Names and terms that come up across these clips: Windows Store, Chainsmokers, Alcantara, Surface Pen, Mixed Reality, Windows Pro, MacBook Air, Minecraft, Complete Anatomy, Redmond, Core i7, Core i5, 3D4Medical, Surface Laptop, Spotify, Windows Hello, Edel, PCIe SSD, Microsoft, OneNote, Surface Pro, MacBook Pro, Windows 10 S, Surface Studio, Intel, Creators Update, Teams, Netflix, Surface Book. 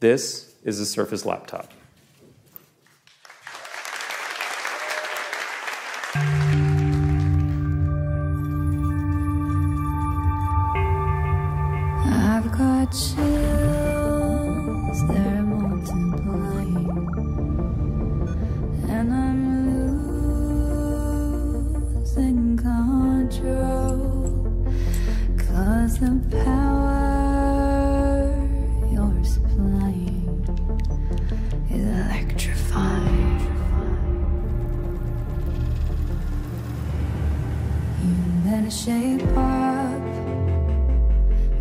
This is a Surface laptop. I've got chills, they're multiplying, and I'm losing control, 'cause the power you're supplying is electrifying. You better shape up,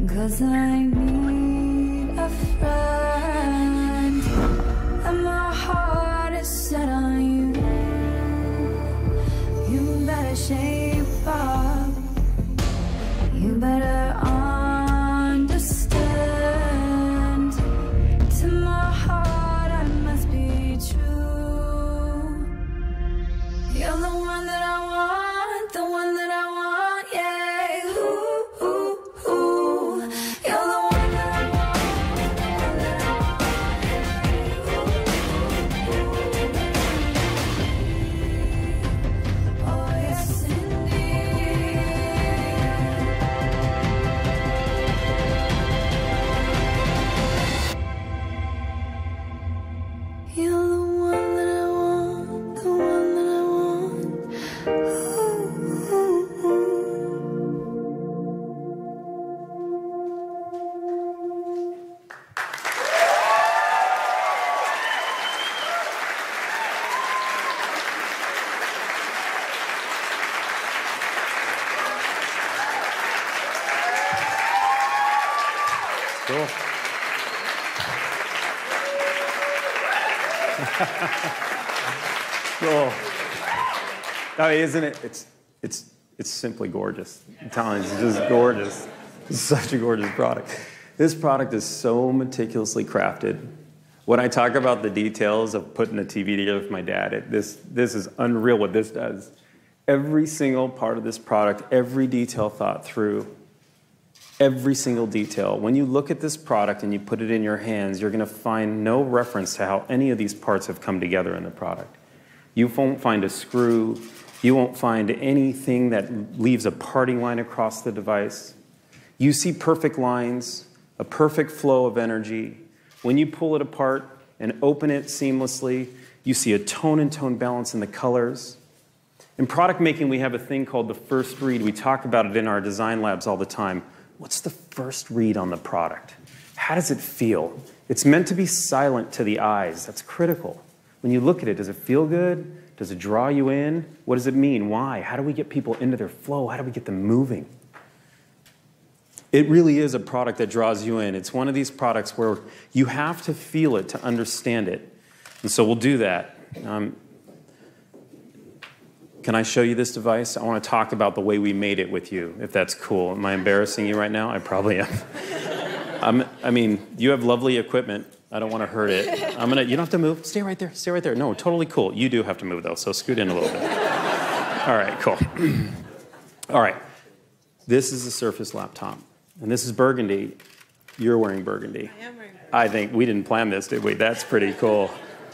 'cause I need a friend, and my heart is set on you. You better shape up, you better understand. To my heart I must be true. You're the one that I want, the one that I want, yeah. You're the one that I want, the one that I want, yeah. Oh yes indeed. You're the one that I want, the one that I want. Ooh. Cool. Cool. I mean, isn't it? It's simply gorgeous. I'm telling you, it's just gorgeous. It's such a gorgeous product. This product is so meticulously crafted. When I talk about the details of putting a TV together with my dad, this is unreal what this does. Every single part of this product, every detail thought through. Every single detail. When you look at this product and you put it in your hands, you're going to find no reference to how any of these parts have come together in the product. You won't find a screw. You won't find anything that leaves a parting line across the device. You see perfect lines, a perfect flow of energy. When you pull it apart and open it seamlessly, you see a tone and tone balance in the colors. In product making, we have a thing called the first read. We talk about it in our design labs all the time. What's the first read on the product? How does it feel? It's meant to be silent to the eyes. That's critical. When you look at it, does it feel good? Does it draw you in? What does it mean? Why? How do we get people into their flow? How do we get them moving? It really is a product that draws you in. It's one of these products where you have to feel it to understand it. And so we'll do that. Can I show you this device? I want to talk about the way we made it with you, if that's cool. Am I embarrassing you right now? I probably am. I mean, you have lovely equipment. I don't want to hurt it. You don't have to move. Stay right there. Stay right there. No, totally cool. You do have to move, though, so scoot in a little bit. All right, cool. All right. This is the Surface laptop, and this is burgundy. You're wearing burgundy. I am wearing burgundy. I think we didn't plan this, did we? That's pretty cool.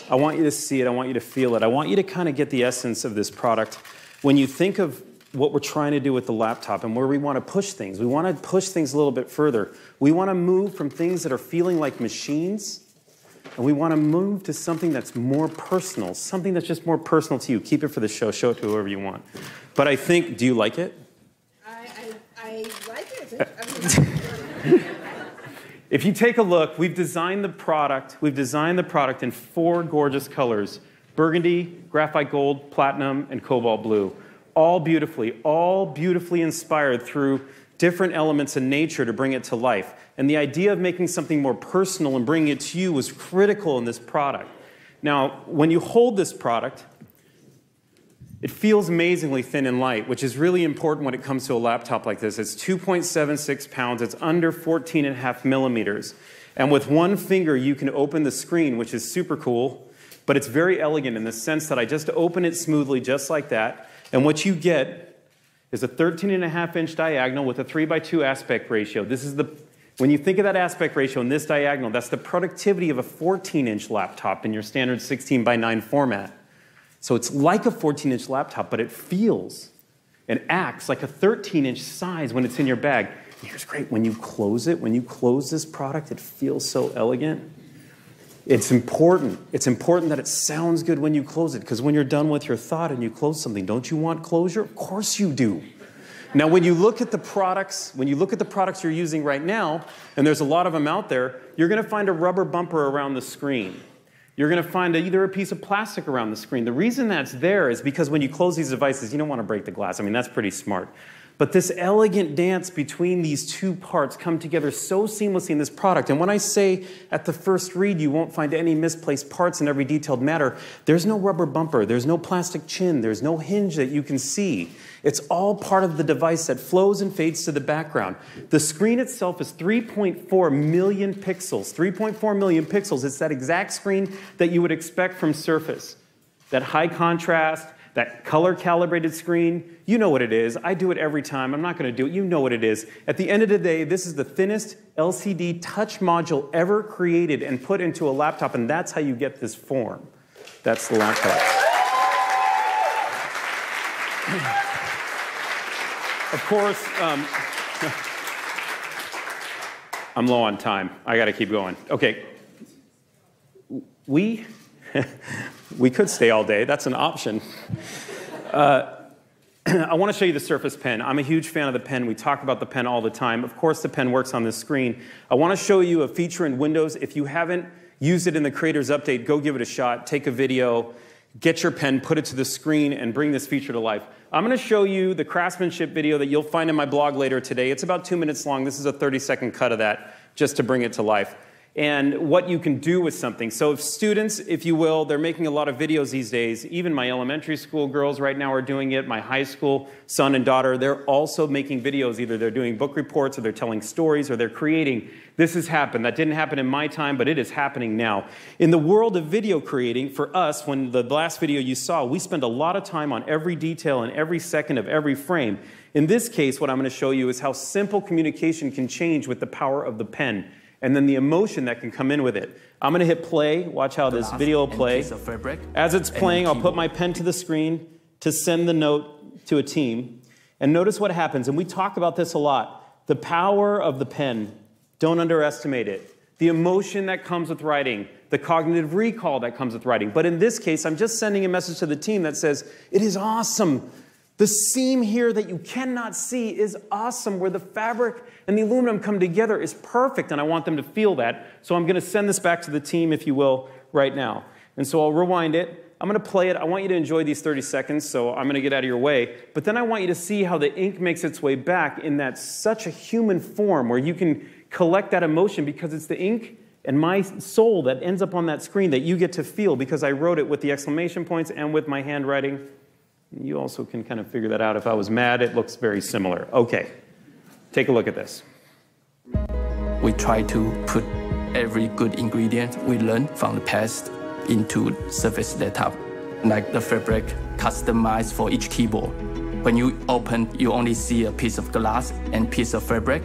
I want you to see it. I want you to feel it. I want you to kind of get the essence of this product. When you think of what we're trying to do with the laptop and where we want to push things, we want to push things a little bit further. We want to move from things that are feeling like machines, and we want to move to something that's more personal, something that's just more personal to you. Keep it for the show. Show it to whoever you want. But I think, do you like it? I like it. I mean, if you take a look, we've designed the product in four gorgeous colors: burgundy, graphite gold, platinum, and cobalt blue. All beautifully inspired through different elements in nature to bring it to life. And the idea of making something more personal and bringing it to you was critical in this product. Now, when you hold this product, it feels amazingly thin and light, which is really important when it comes to a laptop like this. It's 2.76 pounds. It's under 14.5 millimeters. And with one finger, you can open the screen, which is super cool. But it's very elegant in the sense that I just open it smoothly just like that. And what you get is a 13.5-inch diagonal with a 3:2 aspect ratio. This is the When you think of that aspect ratio in this diagonal, that's the productivity of a 14-inch laptop in your standard 16:9 format. So it's like a 14-inch laptop, but it feels and acts like a 13-inch size when it's in your bag. And here's great, when you close it, when you close this product, it feels so elegant. It's important. It's important that it sounds good when you close it, because when you're done with your thought and you close something, don't you want closure? Of course you do. Now, when you look at the products, when you look at the products you're using right now, and there's a lot of them out there, you're going to find a rubber bumper around the screen. You're going to find either a piece of plastic around the screen. The reason that's there is because when you close these devices, you don't want to break the glass. I mean, that's pretty smart. But this elegant dance between these two parts come together so seamlessly in this product. And when I say at the first read you won't find any misplaced parts in every detailed matter, there's no rubber bumper, there's no plastic chin, there's no hinge that you can see. It's all part of the device that flows and fades to the background. The screen itself is 3.4 million pixels. 3.4 million pixels. It's that exact screen that you would expect from Surface. That high contrast, that color-calibrated screen, you know what it is. I do it every time. I'm not going to do it. You know what it is. At the end of the day, this is the thinnest LCD touch module ever created and put into a laptop, and that's how you get this form. That's the laptop. Of course, I'm low on time. I got to keep going. Okay. We could stay all day. That's an option. I want to show you the Surface Pen. I'm a huge fan of the Pen. We talk about the Pen all the time. Of course, the Pen works on this screen. I want to show you a feature in Windows. If you haven't used it in the Creators Update, go give it a shot. Take a video. Get your Pen, put it to the screen, and bring this feature to life. I'm going to show you the craftsmanship video that you'll find in my blog later today. It's about 2 minutes long. This is a 30-second cut of that just to bring it to life. And what you can do with something. So if students, if you will, they're making a lot of videos these days. Even my elementary school girls right now are doing it. My high school son and daughter, they're also making videos. Either they're doing book reports, or they're telling stories, or they're creating. This has happened. That didn't happen in my time, but it is happening now. In the world of video creating, for us, when the last video you saw, we spend a lot of time on every detail and every second of every frame. In this case, what I'm going to show you is how simple communication can change with the power of the Pen. And then the emotion that can come in with it. I'm going to hit play. Watch how this video will play. As it's playing, I'll put my Pen to the screen to send the note to a team. And notice what happens. And we talk about this a lot. The power of the Pen. Don't underestimate it. The emotion that comes with writing. The cognitive recall that comes with writing. But in this case, I'm just sending a message to the team that says, it is awesome. The seam here that you cannot see is awesome, where the fabric and the aluminum come together is perfect, and I want them to feel that. So I'm going to send this back to the team, if you will, right now. And so I'll rewind it. I'm going to play it. I want you to enjoy these 30 seconds, so I'm going to get out of your way. But then I want you to see how the ink makes its way back in that such a human form, where you can collect that emotion, because it's the ink and my soul that ends up on that screen that you get to feel, because I wrote it with the exclamation points and with my handwriting. You also can kind of figure that out. If I was mad, it looks very similar. Okay, take a look at this. We try to put every good ingredient we learned from the past into Surface Laptop, like the fabric customized for each keyboard. When you open, you only see a piece of glass and piece of fabric,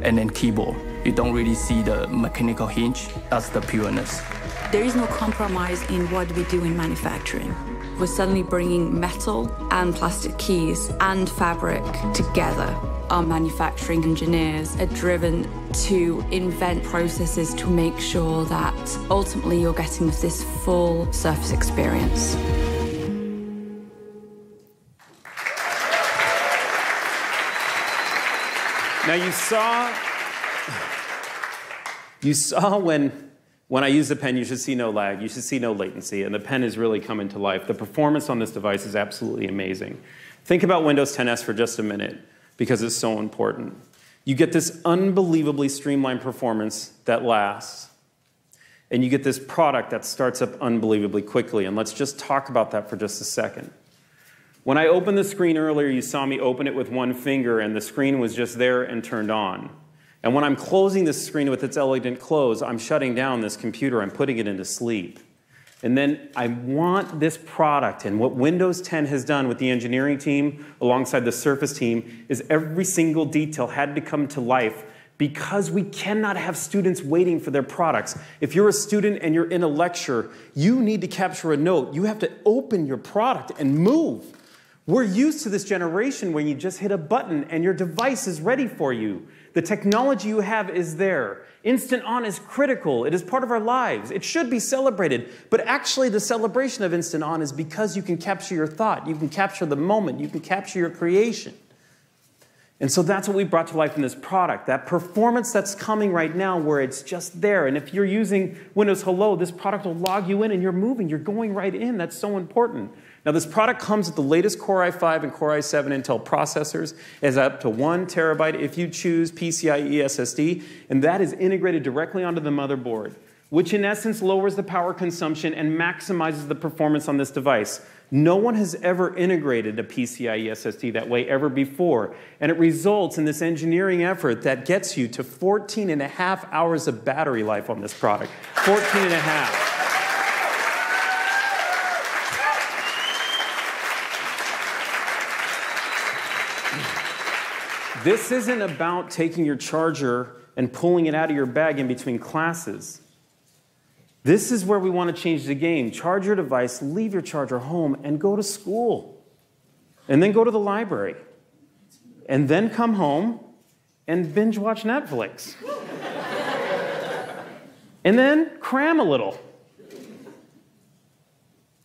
and then keyboard. You don't really see the mechanical hinge. That's the pureness. There is no compromise in what we do in manufacturing. We're suddenly bringing metal and plastic keys and fabric together. Our manufacturing engineers are driven to invent processes to make sure that ultimately you're getting this full Surface experience. Now you saw when I use the Pen, you should see no lag, you should see no latency, and the Pen is really coming to life. The performance on this device is absolutely amazing. Think about Windows 10 S for just a minute, because it's so important. You get this unbelievably streamlined performance that lasts, and you get this product that starts up unbelievably quickly, and let's just talk about that for just a second. When I opened the screen earlier, you saw me open it with one finger, and the screen was just there and turned on. And when I'm closing this screen with its elegant close, I'm shutting down this computer. I'm putting it into sleep. And then I want this product. And what Windows 10 has done with the engineering team alongside the Surface team is every single detail had to come to life because we cannot have students waiting for their products. If you're a student and you're in a lecture, you need to capture a note. You have to open your product and move. We're used to this generation when you just hit a button and your device is ready for you. The technology you have is there. Instant on is critical. It is part of our lives. It should be celebrated. But actually, the celebration of instant on is because you can capture your thought. You can capture the moment. You can capture your creation. And so that's what we brought to life in this product, that performance that's coming right now where it's just there. And if you're using Windows Hello, this product will log you in and you're moving. You're going right in. That's so important. Now, this product comes with the latest Core i5 and Core i7 Intel processors. It has up to 1 terabyte if you choose PCIe SSD, and that is integrated directly onto the motherboard, which in essence lowers the power consumption and maximizes the performance on this device. No one has ever integrated a PCIe SSD that way ever before, and it results in this engineering effort that gets you to 14 and a half hours of battery life on this product. 14 and a half. This isn't about taking your charger and pulling it out of your bag in between classes. This is where we want to change the game. Charge your device, leave your charger home, and go to school. And then go to the library. And then come home and binge watch Netflix. And then cram a little.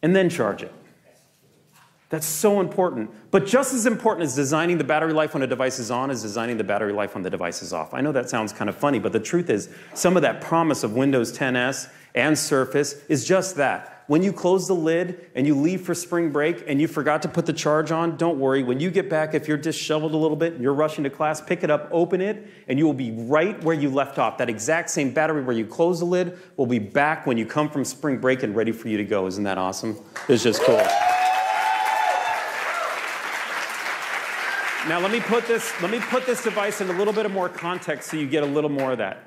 And then charge it. That's so important. But just as important as designing the battery life when a device is on is designing the battery life when the device is off. I know that sounds kind of funny, but the truth is some of that promise of Windows 10 S and Surface is just that. When you close the lid and you leave for spring break and you forgot to put the charge on, don't worry. When you get back, if you're disheveled a little bit and you're rushing to class, pick it up, open it, and you will be right where you left off. That exact same battery where you close the lid will be back when you come from spring break and ready for you to go. Isn't that awesome? It's just cool. Now let me put this device in a little bit of more context so you get a little more of that.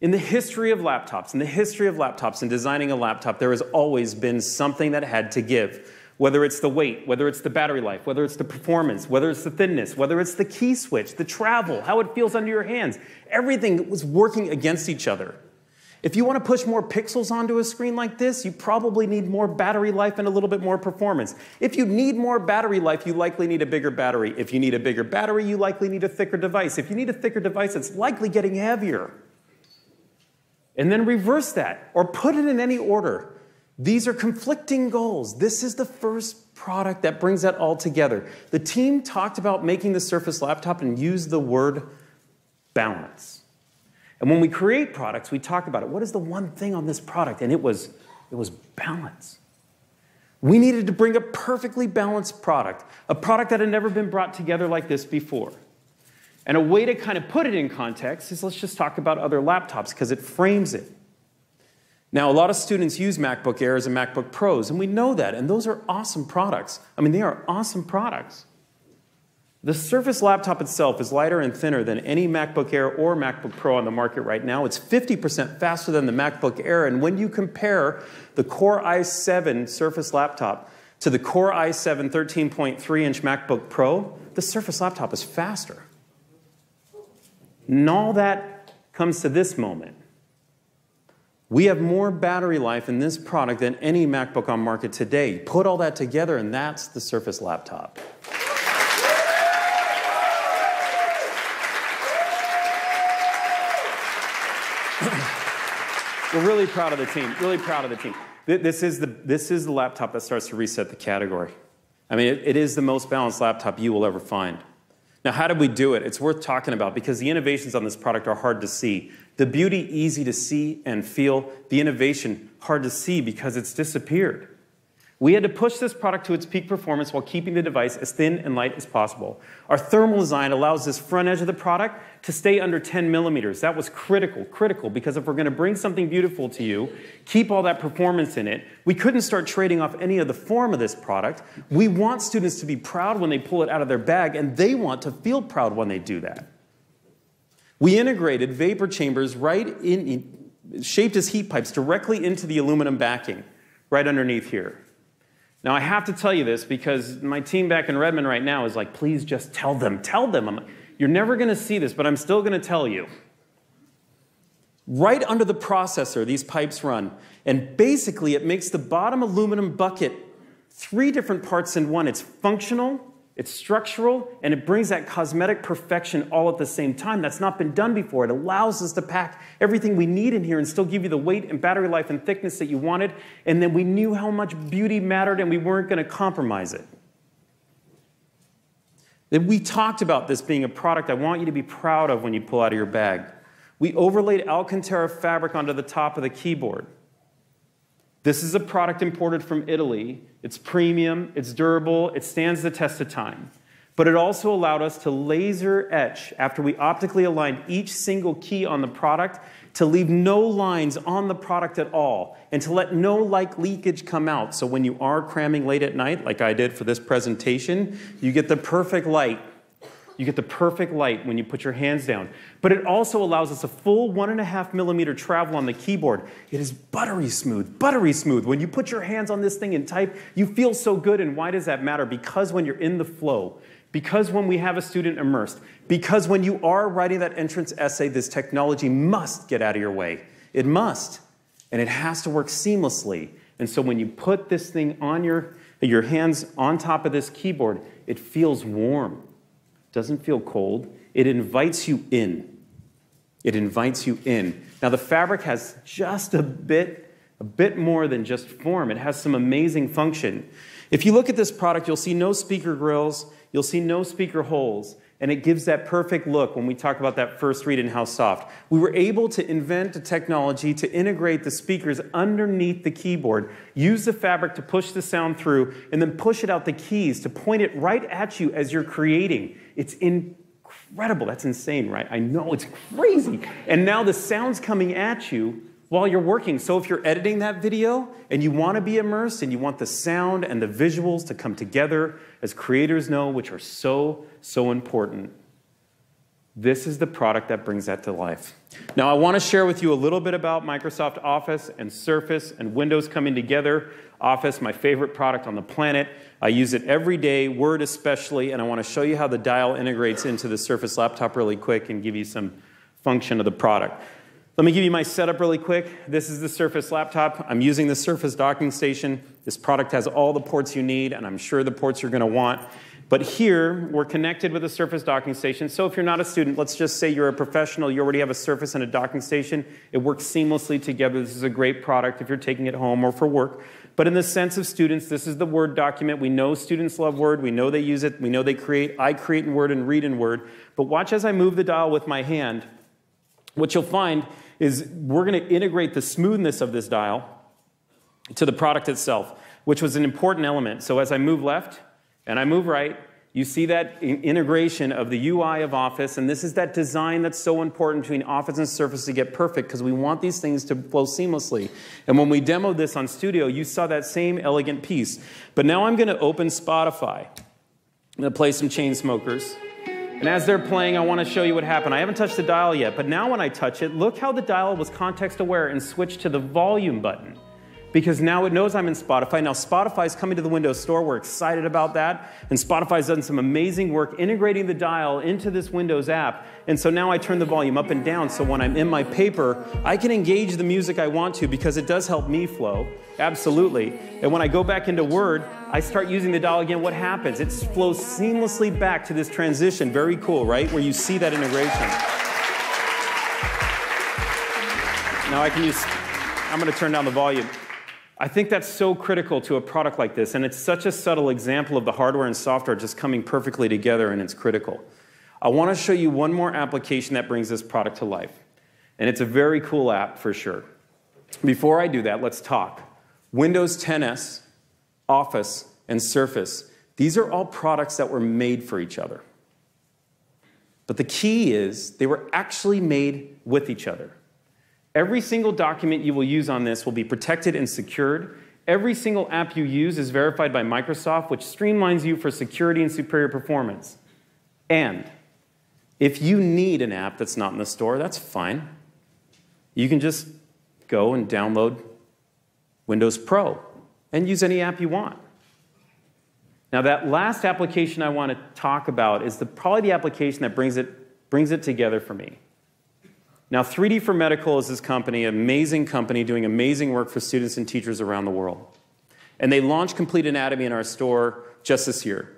In the history of laptops, and designing a laptop, there has always been something that had to give. Whether it's the weight, whether it's the battery life, whether it's the performance, whether it's the thinness, whether it's the key switch, the travel, how it feels under your hands. Everything was working against each other. If you want to push more pixels onto a screen like this, you probably need more battery life and a little bit more performance. If you need more battery life, you likely need a bigger battery. If you need a bigger battery, you likely need a thicker device. If you need a thicker device, it's likely getting heavier. And then reverse that, or put it in any order. These are conflicting goals. This is the first product that brings that all together. The team talked about making the Surface Laptop and used the word balance. And when we create products, we talk about it. What is the one thing on this product? And it was balance. We needed to bring a perfectly balanced product, a product that had never been brought together like this before. And a way to kind of put it in context is let's just talk about other laptops because it frames it. Now, a lot of students use MacBook Airs and MacBook Pros, and we know that. And those are awesome products. I mean, they are awesome products. The Surface Laptop itself is lighter and thinner than any MacBook Air or MacBook Pro on the market right now. It's 50% faster than the MacBook Air. And when you compare the Core i7 Surface Laptop to the Core i7 13.3-inch MacBook Pro, the Surface Laptop is faster. And all that comes to this moment. We have more battery life in this product than any MacBook on market today. Put all that together, and that's the Surface Laptop. We're really proud of the team, really proud of the team. This is the laptop that starts to reset the category. I mean, it is the most balanced laptop you will ever find. Now, how did we do it? It's worth talking about because the innovations on this product are hard to see. The beauty, easy to see and feel. The innovation, hard to see because it's disappeared. We had to push this product to its peak performance while keeping the device as thin and light as possible. Our thermal design allows this front edge of the product to stay under 10 millimeters. That was critical, because if we're going to bring something beautiful to you, keep all that performance in it, we couldn't start trading off any of the form of this product. We want students to be proud when they pull it out of their bag, and they want to feel proud when they do that. We integrated vapor chambers shaped as heat pipes directly into the aluminum backing, right underneath here. Now, I have to tell you this because my team back in Redmond right now is like, please just tell them, tell them. I'm like, you're never going to see this, but I'm still going to tell you. Right under the processor, these pipes run. And basically, it makes the bottom aluminum bucket three different parts in one. It's functional, it's structural, and it brings that cosmetic perfection all at the same time. That's not been done before. It allows us to pack everything we need in here and still give you the weight and battery life and thickness that you wanted. And then we knew how much beauty mattered and we weren't going to compromise it. Then we talked about this being a product I want you to be proud of when you pull out of your bag. We overlaid Alcantara fabric onto the top of the keyboard. This is a product imported from Italy. It's premium, it's durable, it stands the test of time. But it also allowed us to laser etch, after we optically aligned each single key on the product, to leave no lines on the product at all, and to let no light leakage come out. So when you are cramming late at night, like I did for this presentation, you get the perfect light. You get the perfect light when you put your hands down. But it also allows us a full 1.5 millimeter travel on the keyboard. It is buttery smooth, buttery smooth. When you put your hands on this thing and type, you feel so good. And why does that matter? Because when you're in the flow, because when we have a student immersed, because when you are writing that entrance essay, this technology must get out of your way. It must. And it has to work seamlessly. And so when you put this thing on your hands on top of this keyboard, it feels warm. Doesn't feel cold. It invites you in. It invites you in. Now the fabric has just a bit more than just form. It has some amazing function. If you look at this product, you'll see no speaker grills. You'll see no speaker holes. And it gives that perfect look when we talk about that first read and how soft. We were able to invent a technology to integrate the speakers underneath the keyboard, use the fabric to push the sound through, and then push it out the keys to point it right at you as you're creating. It's incredible. That's insane, right? I know, it's crazy. And now the sound's coming at you while you're working. So if you're editing that video and you want to be immersed and you want the sound and the visuals to come together, as creators know, which are so important, this is the product that brings that to life. Now I want to share with you a little bit about Microsoft Office and Surface and Windows coming together. Office, my favorite product on the planet. I use it every day, Word especially, and I want to show you how the dial integrates into the Surface Laptop really quick and give you some function of the product. Let me give you my setup really quick. This is the Surface Laptop. I'm using the Surface Docking Station. This product has all the ports you need, and I'm sure the ports you're going to want. But here, we're connected with a Surface Docking Station. So if you're not a student, let's just say you're a professional, you already have a Surface and a docking station. It works seamlessly together. This is a great product if you're taking it home or for work. But in the sense of students, this is the Word document. We know students love Word. We know they use it. We know they create. I create in Word and read in Word. But watch as I move the dial with my hand. What you'll find is we're going to integrate the smoothness of this dial to the product itself, which was an important element. So as I move left and I move right, you see that integration of the UI of Office, and this is that design that's so important between Office and Surface to get perfect, because we want these things to flow seamlessly. And when we demoed this on Studio, you saw that same elegant piece. But now I'm going to open Spotify. I'm going to play some Chainsmokers. And as they're playing, I want to show you what happened. I haven't touched the dial yet, but now when I touch it, look how the dial was context aware and switched to the volume button, because now it knows I'm in Spotify. Now Spotify's coming to the Windows Store. We're excited about that. And Spotify's done some amazing work integrating the dial into this Windows app. And so now I turn the volume up and down, so when I'm in my paper, I can engage the music I want to, because it does help me flow, absolutely. And when I go back into Word, I start using the dial again, what happens? It flows seamlessly back to this transition. Very cool, right? Where you see that integration. Now I can use, I'm going to turn down the volume. I think that's so critical to a product like this, and it's such a subtle example of the hardware and software just coming perfectly together, and it's critical. I want to show you one more application that brings this product to life, and it's a very cool app for sure. Before I do that, let's talk. Windows 10 S, Office, and Surface. These are all products that were made for each other. But the key is they were actually made with each other. Every single document you will use on this will be protected and secured. Every single app you use is verified by Microsoft, which streamlines you for security and superior performance. And if you need an app that's not in the store, that's fine. You can just go and download Windows Pro and use any app you want. Now that last application I want to talk about is probably the application that brings it together for me. Now, 3D4Medical is this company, an amazing company, doing amazing work for students and teachers around the world. And they launched Complete Anatomy in our store just this year.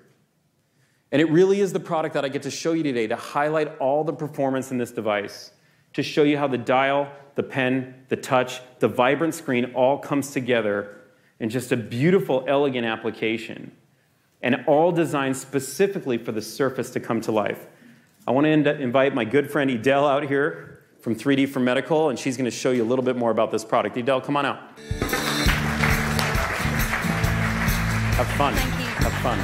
And it really is the product that I get to show you today to highlight all the performance in this device, to show you how the dial, the pen, the touch, the vibrant screen all comes together in just a beautiful, elegant application, and all designed specifically for the Surface to come to life. I want to invite my good friend Edel out here from 3D4Medical, and she's going to show you a little bit more about this product. Edel, come on out. Have fun. Thank you. Have fun.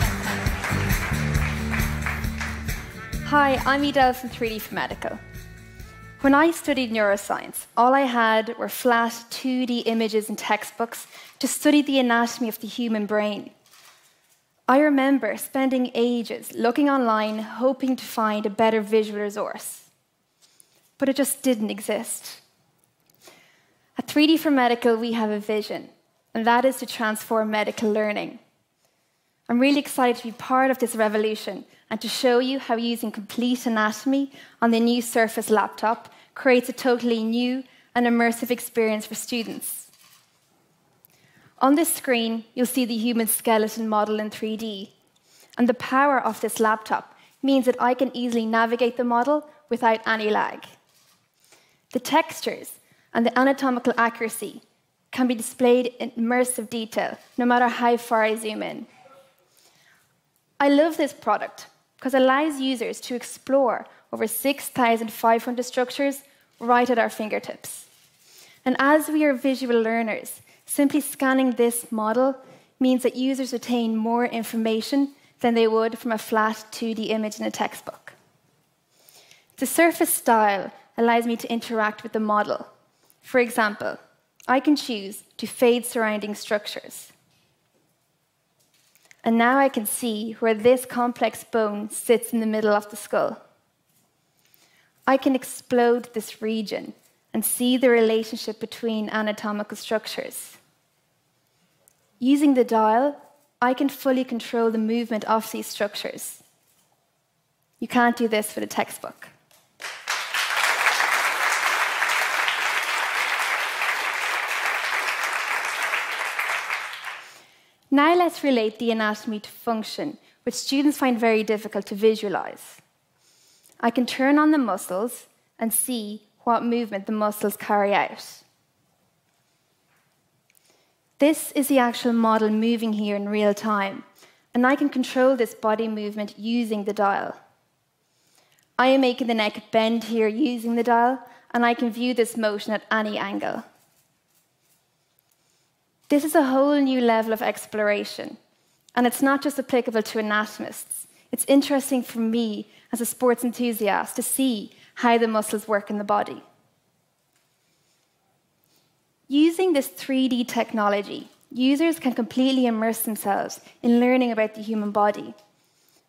Hi, I'm Edel from 3D4Medical. When I studied neuroscience, all I had were flat 2D images and textbooks to study the anatomy of the human brain. I remember spending ages looking online, hoping to find a better visual resource. But it just didn't exist. At 3D4Medical, we have a vision, and that is to transform medical learning. I'm really excited to be part of this revolution and to show you how using Complete Anatomy on the new Surface laptop creates a totally new and immersive experience for students. On this screen, you'll see the human skeleton model in 3D, and the power of this laptop means that I can easily navigate the model without any lag. The textures and the anatomical accuracy can be displayed in immersive detail, no matter how far I zoom in. I love this product because it allows users to explore over 6,500 structures right at our fingertips. And as we are visual learners, simply scanning this model means that users retain more information than they would from a flat 2D image in a textbook. The Surface style allows me to interact with the model. For example, I can choose to fade surrounding structures. And now I can see where this complex bone sits in the middle of the skull. I can explode this region and see the relationship between anatomical structures. Using the dial, I can fully control the movement of these structures. You can't do this with a textbook. Now let's relate the anatomy to function, which students find very difficult to visualize. I can turn on the muscles and see what movement the muscles carry out. This is the actual model moving here in real time, and I can control this body movement using the dial. I am making the neck bend here using the dial, and I can view this motion at any angle. This is a whole new level of exploration, and it's not just applicable to anatomists. It's interesting for me as a sports enthusiast to see how the muscles work in the body. Using this 3D technology, users can completely immerse themselves in learning about the human body.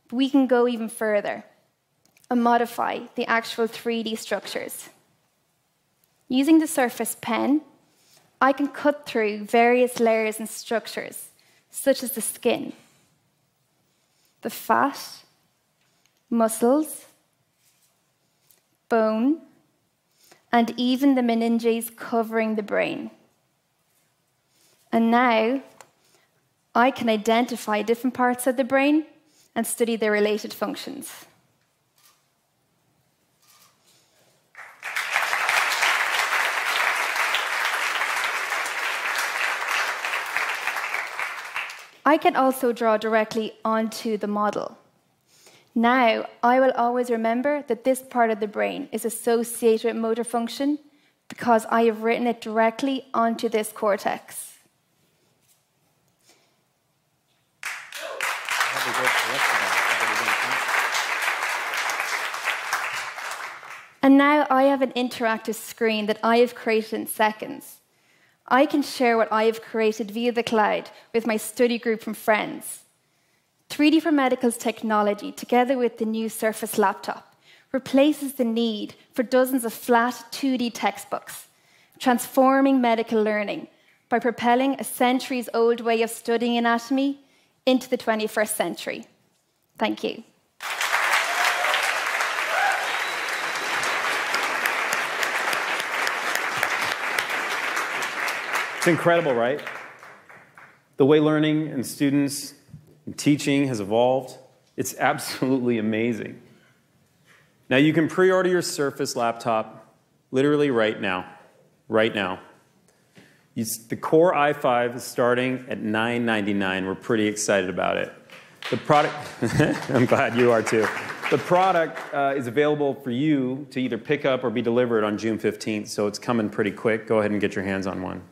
But we can go even further and modify the actual 3D structures. Using the Surface Pen, I can cut through various layers and structures, such as the skin, the fat, muscles, bone, and even the meninges covering the brain. And now, I can identify different parts of the brain and study their related functions. I can also draw directly onto the model. Now, I will always remember that this part of the brain is associated with motor function because I have written it directly onto this cortex. And now I have an interactive screen that I have created in seconds. I can share what I have created via the cloud with my study group and friends. 3D4Medical's technology, together with the new Surface laptop, replaces the need for dozens of flat 2D textbooks, transforming medical learning by propelling a centuries-old way of studying anatomy into the 21st century. Thank you. It's incredible, right? The way learning and students and teaching has evolved, it's absolutely amazing. Now you can pre-order your Surface laptop literally right now. Right now. The Core i5 is starting at $999. We're pretty excited about it. The product, I'm glad you are too. The product is available for you to either pick up or be delivered on June 15th, so it's coming pretty quick. Go ahead and get your hands on one.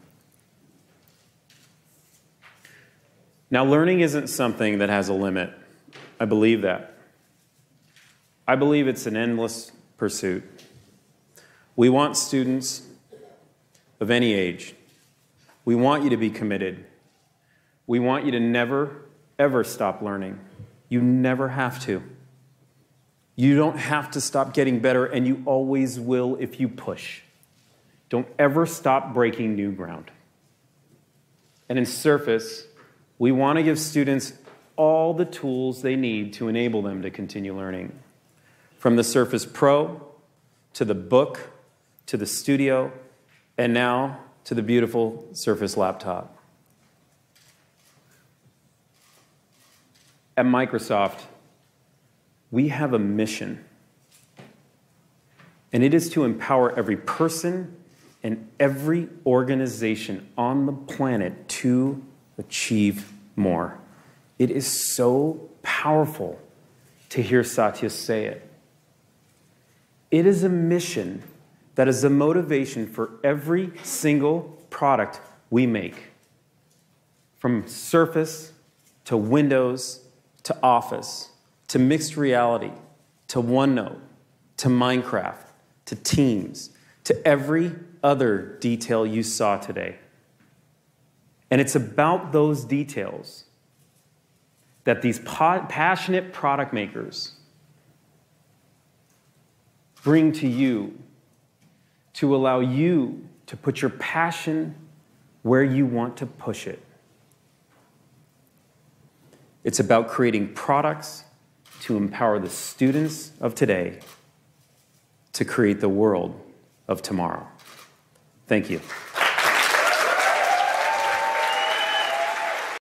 Now, learning isn't something that has a limit. I believe that. I believe it's an endless pursuit. We want students of any age. We want you to be committed. We want you to never, ever stop learning. You never have to. You don't have to stop getting better, and you always will if you push. Don't ever stop breaking new ground. And in Surface, we want to give students all the tools they need to enable them to continue learning. From the Surface Pro, to the Book, to the Studio, and now to the beautiful Surface Laptop. At Microsoft, we have a mission, and it is to empower every person and every organization on the planet to achieve more. It is so powerful to hear Satya say it. It is a mission that is the motivation for every single product we make, from Surface to Windows to Office to Mixed Reality to OneNote to Minecraft to Teams to every other detail you saw today. And it's about those details that these passionate product makers bring to you to allow you to put your passion where you want to push it. It's about creating products to empower the students of today to create the world of tomorrow. Thank you.